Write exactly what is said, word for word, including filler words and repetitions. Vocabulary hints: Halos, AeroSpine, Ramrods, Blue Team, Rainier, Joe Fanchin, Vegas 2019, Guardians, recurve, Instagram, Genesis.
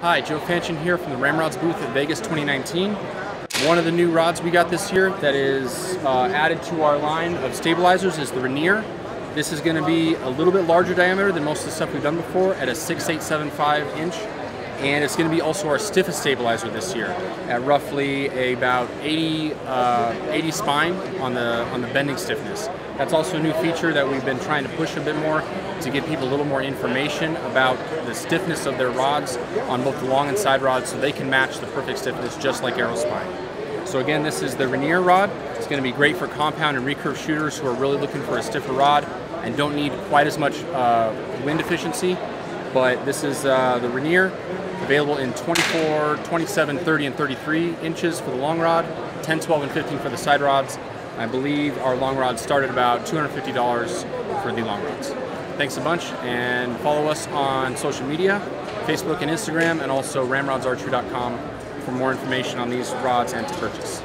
Hi, Joe Fanchin here from the Ramrods booth at Vegas twenty nineteen. One of the new rods we got this year that is uh, added to our line of stabilizers is the Rainier. This is going to be a little bit larger diameter than most of the stuff we've done before at a six eight seven five inch. And it's going to be also our stiffest stabilizer this year at roughly about eighty, uh, eighty spine on the, on the bending stiffness. That's also a new feature that we've been trying to push a bit more to give people a little more information about the stiffness of their rods on both the long and side rods so they can match the perfect stiffness just like AeroSpine. So again, this is the Rainier rod. It's going to be great for compound and recurve shooters who are really looking for a stiffer rod and don't need quite as much uh, wind efficiency. But this is uh, the Rainier, available in twenty-four, twenty-seven, thirty, and thirty-three inches for the long rod, ten, twelve, and fifteen for the side rods. I believe our long rods start at about two hundred fifty dollars for the long rods. Thanks a bunch, and follow us on social media, Facebook and Instagram, and also ramrods archery dot com for more information on these rods and to purchase.